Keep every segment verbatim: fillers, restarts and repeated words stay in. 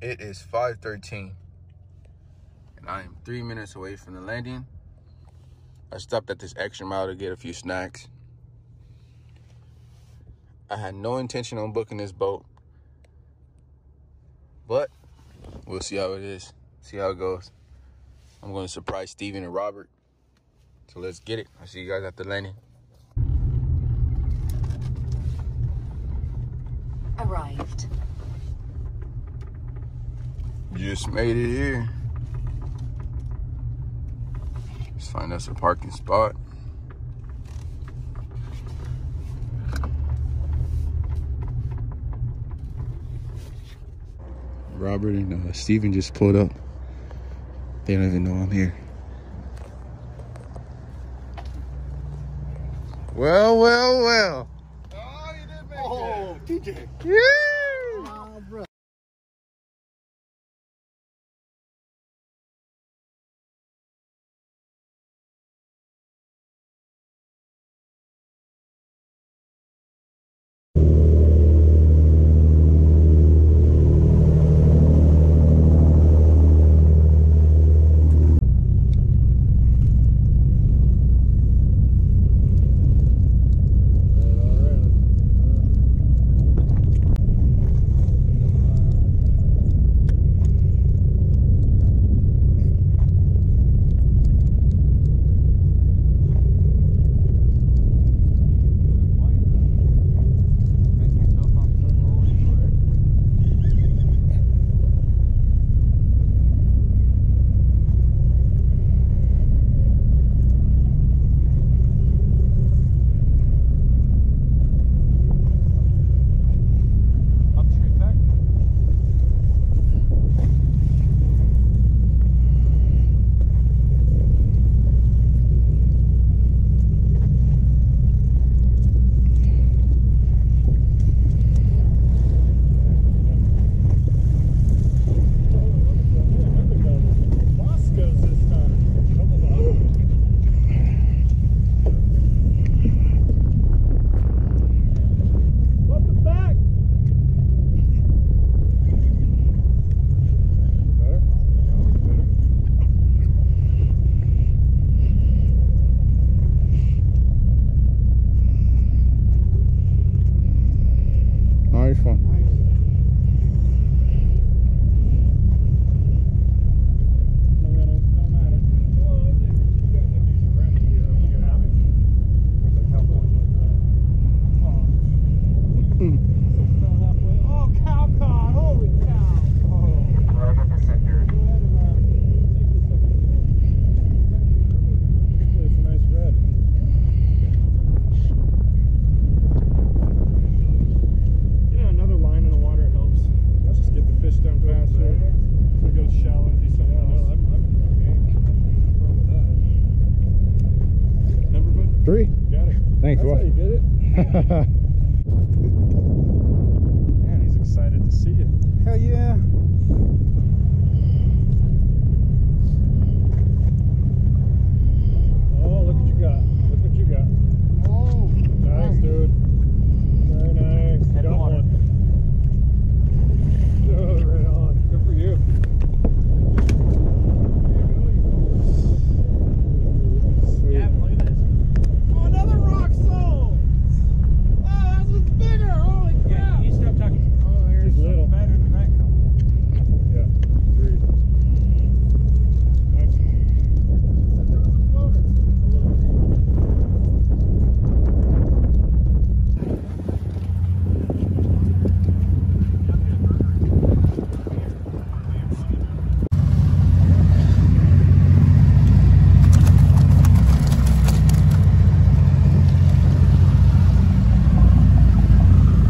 It is five thirteen, and I am three minutes away from the landing. I stopped at this extra mile to get a few snacks. I had no intention on booking this boat, but we'll see how it is, see how it goes. I'm going to surprise Steven and Robert, so let's get it. I'll see you guys at the landing. Arrived. Just made it here. Let's find us a parking spot. Robert and uh, Steven just pulled up. They don't even know I'm here. Well, well, well. Oh, you did make oh, D J. Yeah. Thanks, that's how you did it. Man, he's excited to see you. Hell yeah. Oh, look what you got. Look what you got. Oh, nice, nice. Dude. Very nice. You got one. Oh, right on. Good for you.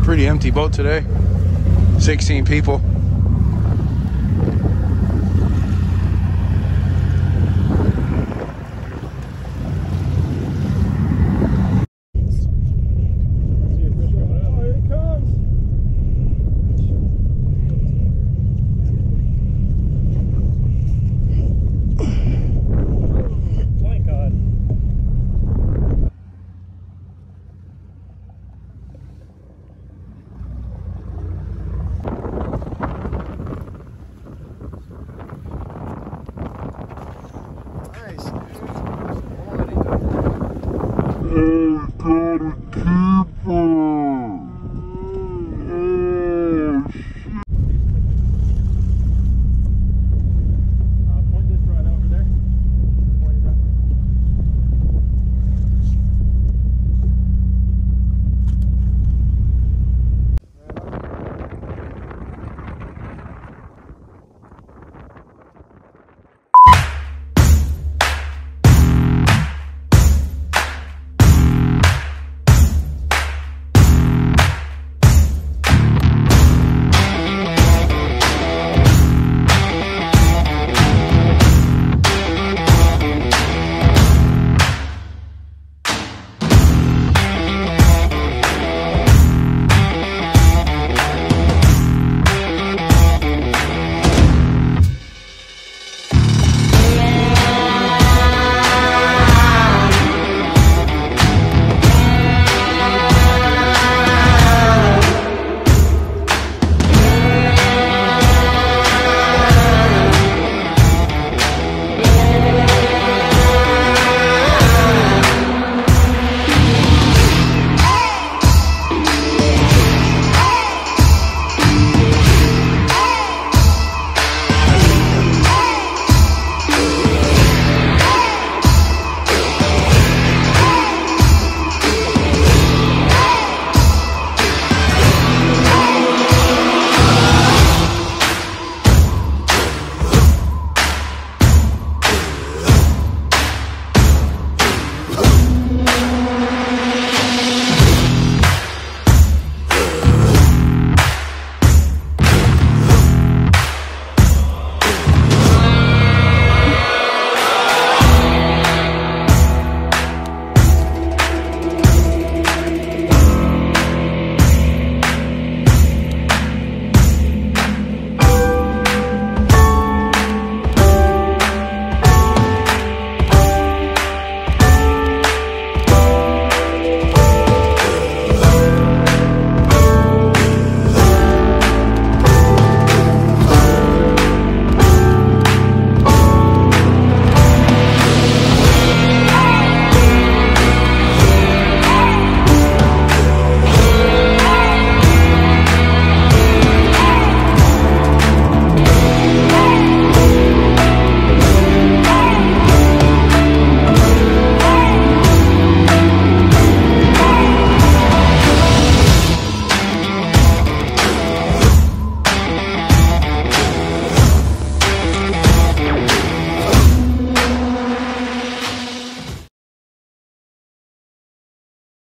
Pretty empty boat today, sixteen people.